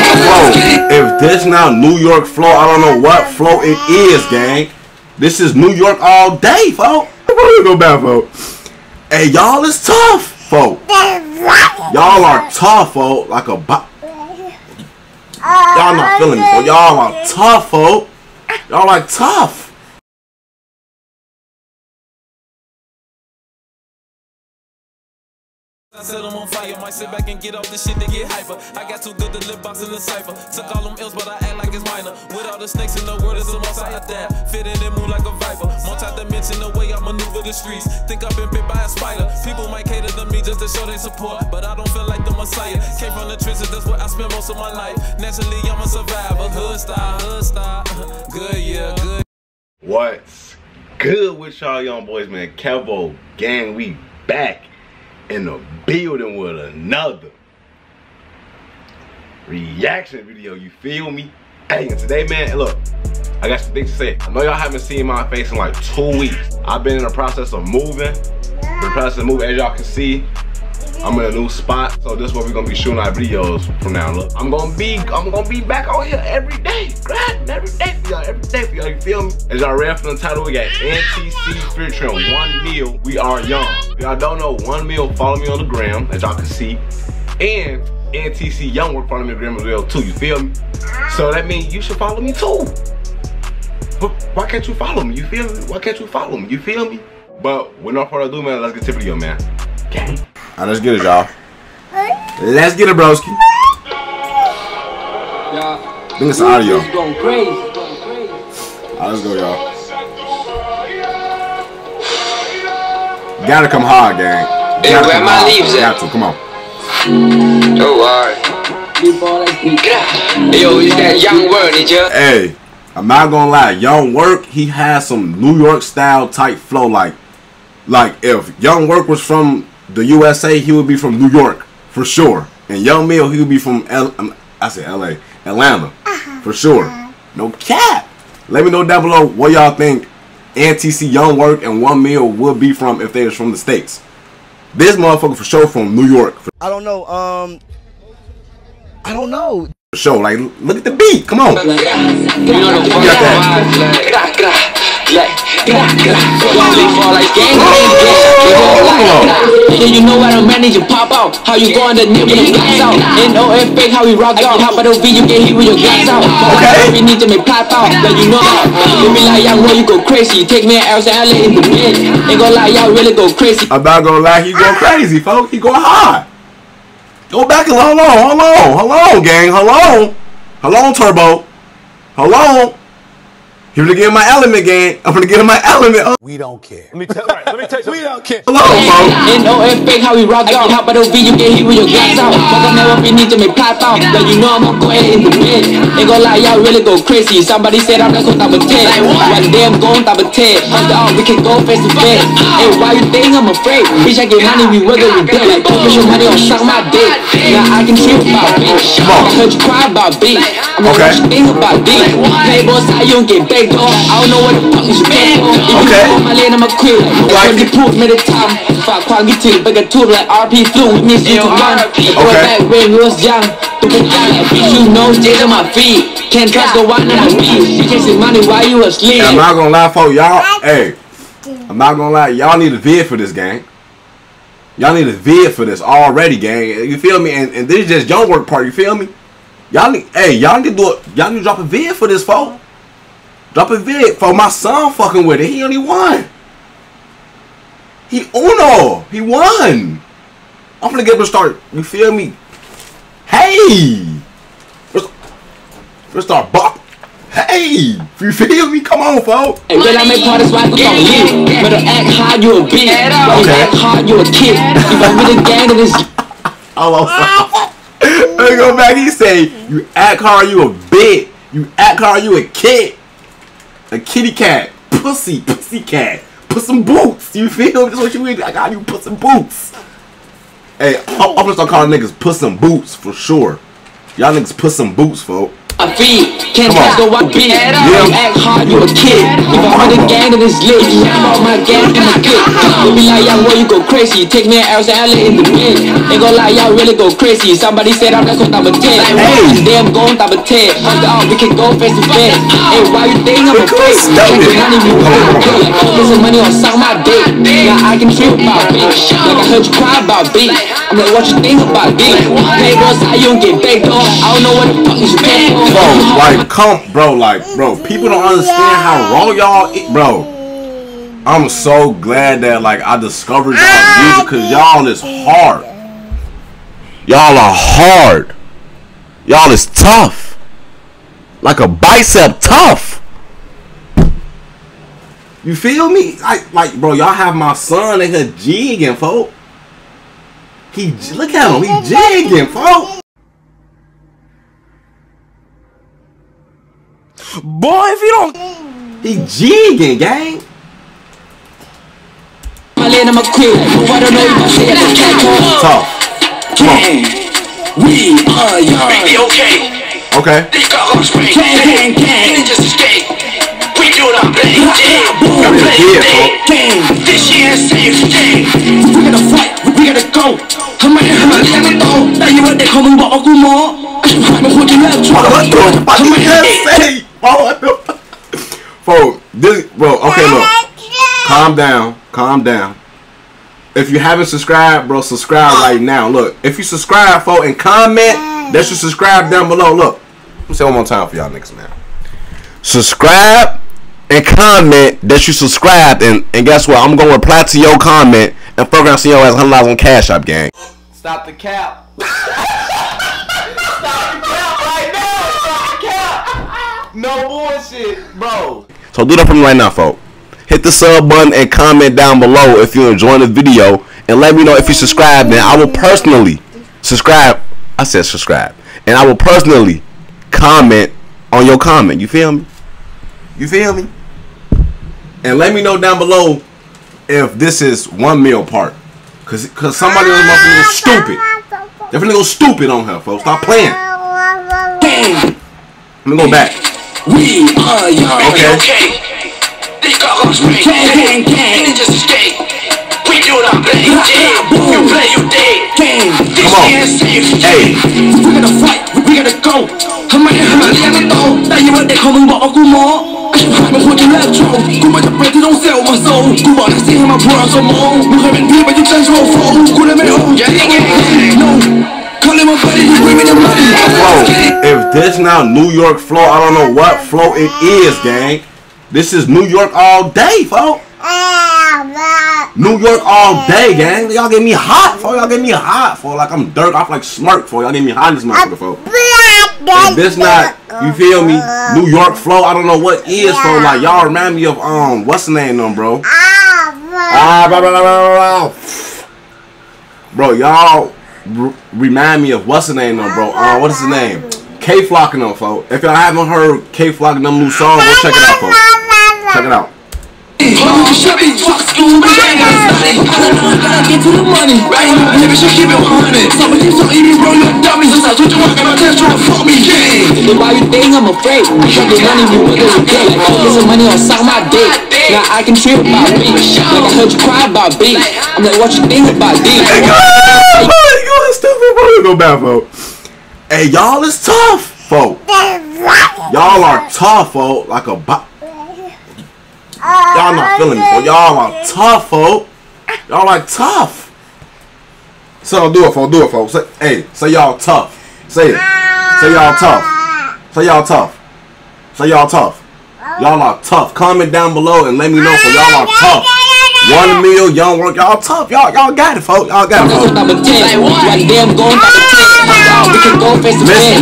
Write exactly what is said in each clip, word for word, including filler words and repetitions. flow. If this not New York flow, I don't know what flow it is, gang. This is New York all day, folk. Go back, folk. Hey, y'all is tough, folk. Y'all are tough, folk. Like a bo- Y'all not feeling me, folk. Y'all are tough, folk. Y'all are tough. I set them on fire, might sit back and get off this shit to get hyper. I got too good to live box in the cypher. Took all them ills, but I act like it's minor. With all the snakes in the world, it's a multi-out there. Fit in the moon like a viper. Multi-dimension the way I maneuver the streets. Think I've been bit by a spider. People might cater to me just to show their support, but I don't feel like the messiah. Came from the trenches, that's where I spent most of my life. Naturally, I'm a survivor. Hood style, hood style. Good, yeah, good. What's good with y'all young boys, man? Kevo gang, we back in the building with another reaction video, you feel me? Hey, and today, man, look, I got some things to say. I know y'all haven't seen my face in like two weeks. I've been in the process of moving. The process of moving, as y'all can see, I'm in a new spot. So this is where we're gonna be shooting our videos from now. Look, I'm gonna be, I'm gonna be back on here every day, grinding every day for y'all, every day for y'all. You feel me? As y'all read from the title, we got N T C Spirit Train, One Meal, We Are Yun. If y'all don't know one Mill, follow me on the gram, as y'all can see, and N T C Youngwerkk, follow me on the gram as well too. You feel me? So that means you should follow me too. But why can't you follow me? You feel me? Why can't you follow me? You feel me? But with no further ado, man, let's get to the video, man. Okay. Alright, let's get it, y'all. Let's get it, broski. I think it's audio. Alright, let's go, y'all. Gotta come hard, gang. Hey, where my leaves at? Got to, come on. Oh, alright. Yo, is that Youngwerkk? Hey, I'm not gonna lie. Youngwerkk, he has some New York style type flow. Like, like if Youngwerkk was from the U S A, he would be from New York for sure, and one Mill, he would be from L um, I said L A, Atlanta for sure. No cap. Let me know down below what y'all think N T C Youngwerkk and one Mill would be from if they was from the states. This motherfucker for sure from New York. I don't know. Um, I don't know. For sure. Like, look at the beat. Come on. You got that. You know how to manage your pop out. How you go on the nip when your guys out. N O F fake how we rock out. How about the V you get hit with your guys out. Okay. We need to make pop out. But you know how. You be like, y'all, you go crazy. Take me out to L A in the bed. Ain't gonna lie, y'all really go crazy. I'm not gonna lie, he go crazy, folks. He go hard. Go back and hold on, hold on, hold on, gang. Hold on. Hold on, Turbo. Hold on. You're gonna get in my element, gang. I'm gonna get in my element. Oh. We don't care. Let me tell, right, let me tell you. We don't care. Hello, bro. N O F fake how we rock out. How about the V you get hit with your guys out. Fuck up now if you need to make pop out. But you know I'm gonna go ahead in the bed. Ain't gonna lie, y'all really go crazy. Somebody said I'm not gonna top a ten. One day I'm going top a ten. After all, we can go face to face. Hey, why you think I'm afraid? Bitch, I get money, we whether we dead. Like, don't put your money on shock my dick. Now I can trip about bitch. I heard you cry about bitch. I'm gonna watch you think about bitch. Playboy side, you don't get back. I don't know what the fuck is bad. Okay. I'm a queer. When you put me the top, fuck, fuck, get to the bigger tube like R P flu. We miss you to run. Okay. Back when we was young, to get down. You know, stay on my feet. Can't trust the one that I mean. You chasing money while you was sleeping. I'm not gonna lie, folks, y'all. Hey, I'm not gonna lie. Y'all need a vid for this, gang. Y'all need a vid for this already, gang. You feel me? And, and this is just Youngwerkk part. You feel me? Y'all need. Hey, y'all need to do it. Y'all need to drop a vid for this, folks. Drop a vid for my son fucking with it. He only won. He uno. He won. I'm gonna get him a start. You feel me? Hey. Let's start bop. Hey. You feel me? Come on, folks. And when I make parties, why fuck on you? Better act hard, you a bitch. Better act hard, you a kid. If I'm with a gang of this. Hello, folks. Let's go back. He say, you act hard, you a bitch. You act hard, you a kid. A kitty cat, pussy, pussy cat, put some boots. You feel me? That's what you in. I got you put some boots. Hey, I'm, I'm gonna start calling niggas put some boots for sure. Y'all niggas put some boots, folk. a beat, can't touch the one beat. You act hard, you a kid. If I'm with the gang, then it's lit. I'm my gang and my clique. Don't be like, y'all, well, you go crazy. Take me an L to L A in the pit. Ain't gon' lie, y'all really go crazy. Somebody said I'm not gon' top a ten. Today I'm gon' top a ten. We can go face to face. Hey, why you think I'm a face? Can't get money, you can't pay. Put some money on some my dick. Now I can trip about bitch. Like I heard you cry about beat. I'm like, what you think about beat? Hey, boss, I don't get baked on. I don't know what the fuck you should pay for. Bro, like, come, bro, like, bro, people don't understand how raw y'all eat, bro. I'm so glad that, like, I discovered y'all music, because y'all is hard. Y'all are hard. Y'all is tough. Like a bicep tough. You feel me? Like, like bro, y'all have my son, nigga, jigging, folk. He, look at him, he jigging, folk. Boy, if you don't, he jigging, gang. I land him a quick. I don't know if I say I can't talk. Gang, we are young. Baby, okay. Okay. They got us free. Gang, gang, just escape. We do not play. Gang, gang. This year is safe. Gang, we gotta fight. We gotta go. Come on, come on, come on. Now you want to call me what? Ogu Mo? I'm gonna put you out. Come on, come on. Bro, this, bro, okay, look. Calm down. Calm down. If you haven't subscribed, bro, subscribe right now. Look, if you subscribe, folk, and comment, that should subscribe down below. Look, let me say one more time for y'all niggas, man. Subscribe and comment that you subscribed. And, and guess what? I'm going to reply to your comment and fuck around see your ass one hundred dollars on Cash App, gang. Stop the cap. No bullshit, bro. So do that for me right now, folk. Hit the sub button and comment down below if you're enjoying the video. And let me know if you subscribe, man. I will personally subscribe. I said subscribe. And I will personally comment on your comment. You feel me? You feel me? And let me know down below if this is one meal part. Because cause somebody is going to stupid. They're going to go stupid on her, folks. Stop playing. Damn. Let me go back. We are young. Okay. Okay. They got us free. Gang, gang. Just escape. We do not play. You play, you day. Gang. This year is safe. Hey. We gotta fight. We gotta go. Come on, come on, come on. Now you want to call me what? Ogu Mo? I'm gonna put you out. Go by the bread. You don't sell my soul. Go by the sea. My brothers are more. You haven't been, but you change your phone. Go to me. Yeah, yeah. No. Bro, if this not New York flow, I don't know what flow it is, gang. This is New York all day, folk. New York all day, gang. Y'all get me hot, folk. Y'all get me hot, folk. Like I'm dirt off like Smirk, folk. Y'all get me hot in this motherfucker, folk. If this not, you feel me, New York flow, I don't know what is, folk. Like y'all remind me of, um, what's the name of them, bro? Ah, blah, blah, blah, blah, blah. Bro, y'all remind me of what's the name of them, bro. Uh, what is his name? K Flockin' them, folks. If y'all haven't heard K Flockin' them new song, go check it out, folks. Check it out. I'm afraid. Money on my dick. Now I can trip about beat. Like I heard you cry about beat. I'm like, what you think about beat? You stupid, bro. You go back, folks. Hey, y'all is tough, folk. Y'all are tough, folk. Like a bop. Y'all not feeling me, folk. Y'all are tough, folk. Y'all are tough. So do it, folk. Do it, folks. Say, hey, say y'all tough. Say it. Say y'all tough. Say y'all tough. Say y'all tough. Y'all are tough. Comment down below and let me know if y'all are tough. One meal, young work, y'all tough. Y'all y'all got it, folks. Y'all got it, folks. Listen,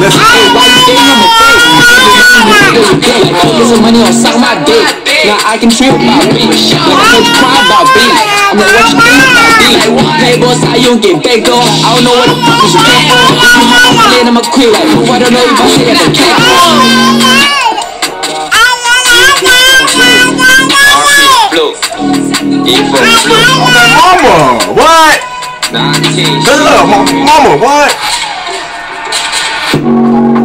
listen. I can trip about beats. Cry about beats. I'm like, what you think about beats? Hey, boss, I don't get baked on. I don't know what the fuck is you pay for. I'm playing, I'm a quit. I don't know if I say that's a cat. Mama, what? Hello, my mama, what?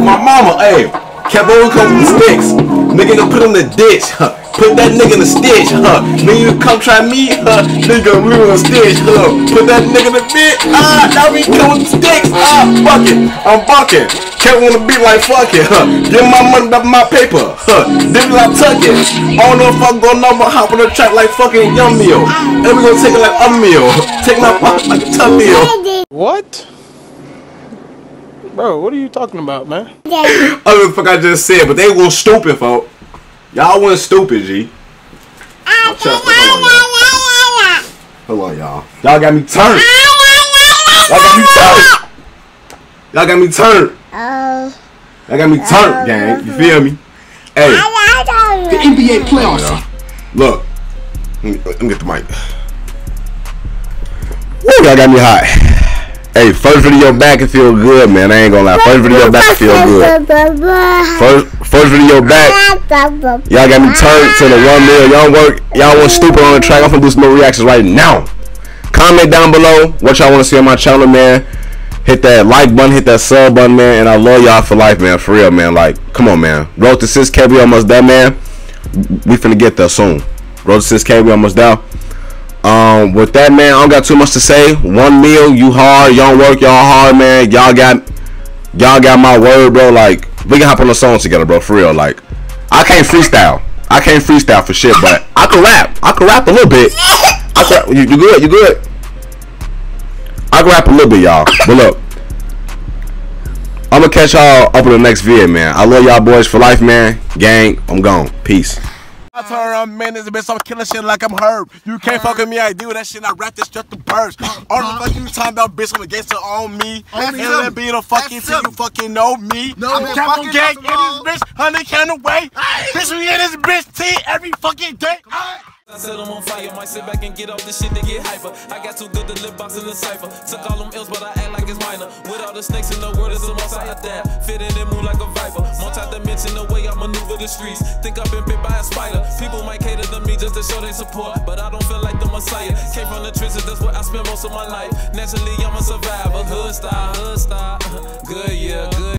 My mama, hey, Kept on coming with sticks. Nigga gonna put him in the ditch. Huh. Put that nigga in the stitch. Huh. Nigga come try me. Huh. Nigga we on stitch. Huh. Put that nigga in the bitch. Ah, now we coming with sticks. Ah, fuck it. I'm fucking. Can't wanna be like fuck it. Huh. Get my money back my paper. Huh. Then I tuck it. I don't know if I'm gonna number hop on the track like fucking Young Meal. And we gonna take it like one Mill. Take my pop like a tough meal. What? Bro, what are you talking about, man? I don't know the fuck I just said, but they were stupid, folk. Y'all went stupid, G. I'll check it. Hold on, y'all. Y'all got me turned. Y'all got me turned. Y'all got me turned. Oh. Y'all got me turned, gang. You feel me? Hey. The N B A playoffs. Look. Let me, let me get the mic. Woo, y'all got me hot. Hey, first video back it feel good, man. I ain't gonna lie. First video back it feel good. First, first video back. Y'all got me turned to the one Mill. Y'all work. Y'all want stupid on the track. I'm gonna do some more reactions right now. Comment down below what y'all want to see on my channel, man. Hit that like button. Hit that sub button, man. And I love y'all for life, man. For real, man. Like, come on, man. Road to six K. We almost there, man. We finna get there soon. Road to six K. We almost there. Um, with that, man, I don't got too much to say. one Mill, you hard, y'all work, y'all hard, man. Y'all got, y'all got my word, bro. Like, we can hop on a song together, bro. For real, like, I can't freestyle. I can't freestyle for shit, but I can rap. I can rap a little bit. I can, you, you good? You good? I can rap a little bit, y'all. But look, I'm gonna catch y'all up in the next video, man. I love y'all boys for life, man. Gang, I'm gone. Peace. I told her I'm man, this bitch, so I'm killing shit like I'm Herb. You can't fuck with me, I do that shit, I rap this just the birds. All the fuck you talking about, bitch, I'm a gangster on me. And that be the fucking till you fucking know me. No, I'm Captain Gang in this bitch, one hundred count away. Bitch, we in this bitch tea every fucking day. I set 'em on fire, might sit back and get off this shit to get hyper. I got too good to lip box in the cipher. Took all them ills, but I act like it's minor. With all the snakes in the world, it's the most I have down. Fit in the moon like a viper. Multi-dimension the way I maneuver the streets. Think I've been bit by a spider. People might cater to me just to show they support, but I don't feel like the Messiah. Came from the trenches, that's where I spent most of my life. Naturally, I'm a survivor. Hood style, hood style. Good, yeah, good.